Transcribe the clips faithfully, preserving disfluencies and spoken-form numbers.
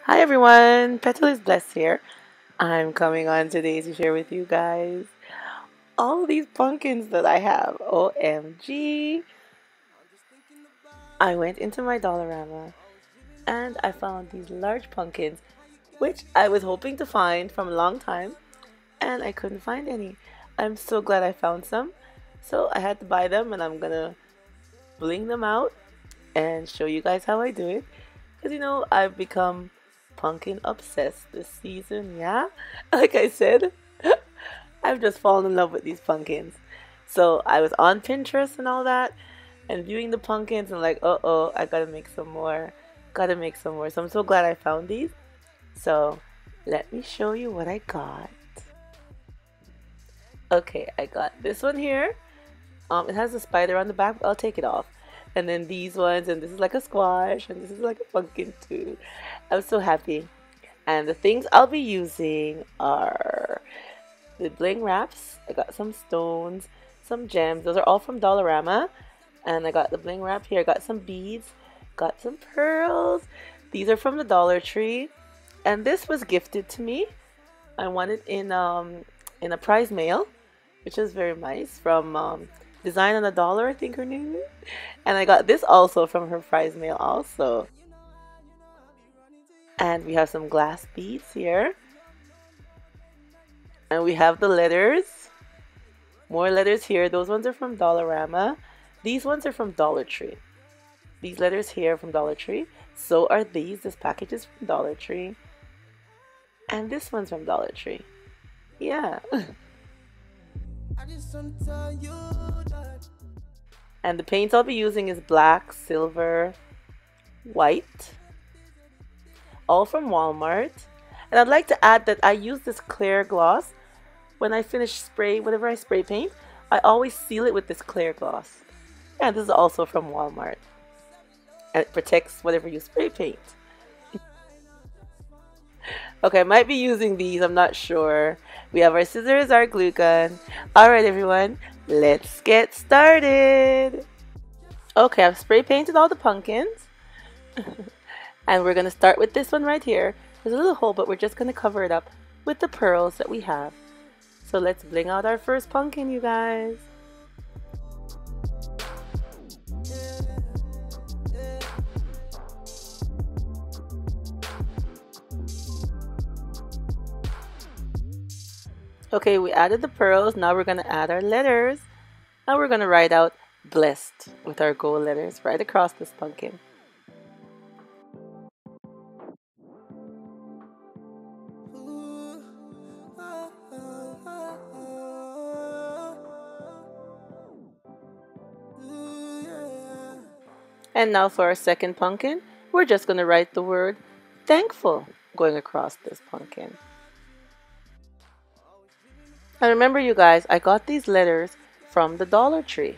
Hi everyone, Petal is Bliss here. I'm coming on today to share with you guys all these pumpkins that I have. O M G! I went into my Dollarama and I found these large pumpkins which I was hoping to find from a long time and I couldn't find any. I'm so glad I found some, so I had to buy them, and I'm gonna bling them out and show you guys how I do it, because you know I've become pumpkin obsessed this season. Yeah, like I said, I've just fallen in love with these pumpkins. So I was on Pinterest and all that and viewing the pumpkins and like, uh oh, I gotta make some more, gotta make some more. So I'm so glad I found these. So let me show you what I got. Okay, I got this one here. Um, it has a spider on the back, but I'll take it off. And then these ones, and this is like a squash, and this is like a pumpkin too. I'm so happy. And the things I'll be using are the bling wraps. I got some stones, some gems. Those are all from Dollarama. And I got the bling wrap here. I got some beads, got some pearls. These are from the Dollar Tree. And this was gifted to me. I won it in, um, in a prize mail, which is very nice, from um, Design on a Dollar, I think her name is. And I got this also from her prize mail also. And we have some glass beads here. And we have the letters. More letters here. Those ones are from Dollarama. These ones are from Dollar Tree. These letters here are from Dollar Tree. So are these. This package is from Dollar Tree. And this one's from Dollar Tree. Yeah. And the paints I'll be using is black, silver, white, all from Walmart. And I'd like to add that I use this clear gloss. When I finish spray, whenever I spray paint, I always seal it with this clear gloss. And this is also from Walmart. And it protects whatever you spray paint. Okay, I might be using these, I'm not sure. We have our scissors, our glue gun. Alright everyone, let's get started. Okay, I've spray painted all the pumpkins. And we're going to start with this one right here. There's a little hole, but we're just going to cover it up with the pearls that we have. So let's bling out our first pumpkin, you guys. Okay, we added the pearls. Now we're going to add our letters. Now we're going to write out blessed with our gold letters right across this pumpkin. And now for our second pumpkin, we're just going to write the word thankful going across this pumpkin. And remember you guys, I got these letters from the Dollar Tree.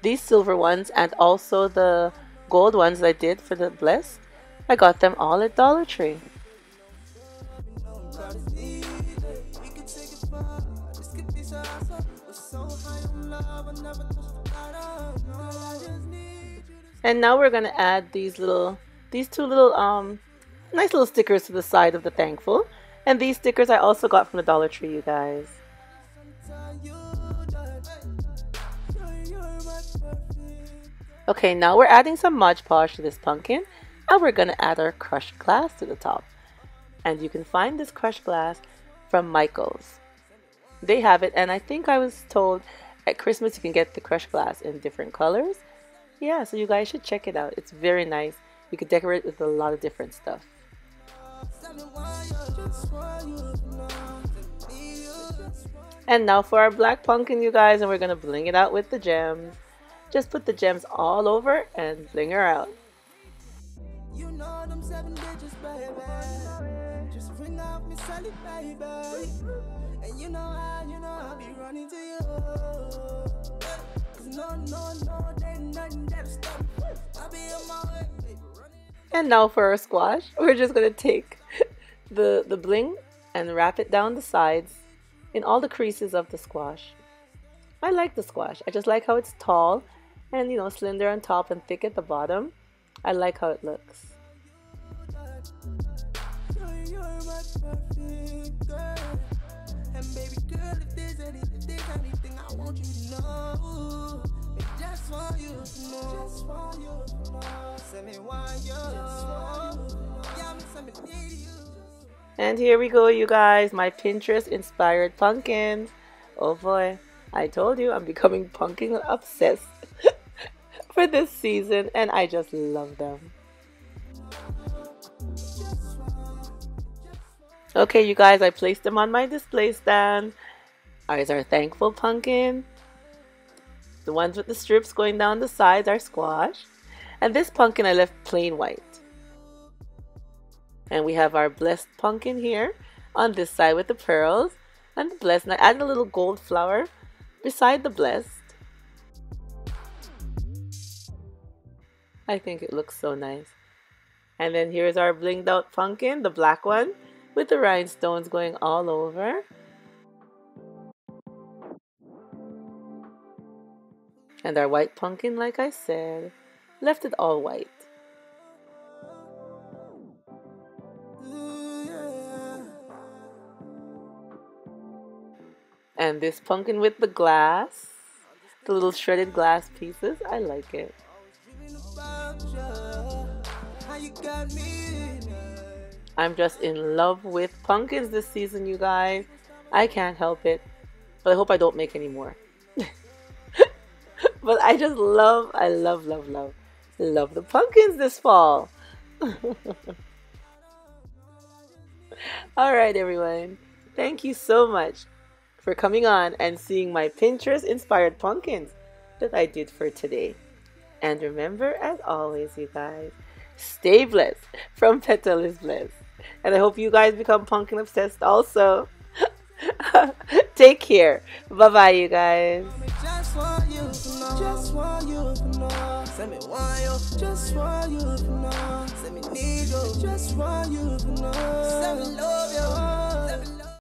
These silver ones and also the gold ones that I did for the blessed, I got them all at Dollar Tree. And now we're going to add these little, these two little um, nice little stickers to the side of the thankful. And these stickers I also got from the Dollar Tree, you guys. Okay, now we're adding some Mod Podge to this pumpkin, and we're going to add our crushed glass to the top. And you can find this crushed glass from Michael's. They have it, and I think I was told at Christmas you can get the crushed glass in different colors. Yeah, so you guys should check it out. It's very nice. You can decorate it with a lot of different stuff. And now for our black pumpkin, you guys, and we're going to bling it out with the gems. Just put the gems all over and bling her out. And now for our squash, we're just going to take the, the bling and wrap it down the sides in all the creases of the squash. I like the squash. I just like how it's tall and you know, slender on top and thick at the bottom. I like how it looks. And here we go, you guys, my Pinterest inspired pumpkins. Oh boy, I told you I'm becoming pumpkin obsessed for this season, and I just love them. Okay, you guys, I placed them on my display stand. Ours are thankful pumpkin. The ones with the strips going down the sides are squash. And this pumpkin I left plain white. And we have our blessed pumpkin here on this side with the pearls and the blessed. And I added a little gold flower beside the blessed. I think it looks so nice. And then here's our blinged out pumpkin, the black one, with the rhinestones going all over. And our white pumpkin, like I said, left it all white. And this pumpkin with the glass, the little shredded glass pieces, I like it. I'm just in love with pumpkins this season, you guys. I can't help it, but I hope I don't make any more. But I just love, I love, love, love, love the pumpkins this fall. All right, everyone. Thank you so much for coming on and seeing my Pinterest-inspired pumpkins that I did for today. And remember, as always, you guys, stay blessed from Petal is Bliss. And I hope you guys become pumpkin obsessed also. Take care. Bye-bye, you guys. Just want you to know. Just want you to know. Send me want you. Just want you to know. Send me need you. Just want you to know. Send me love you.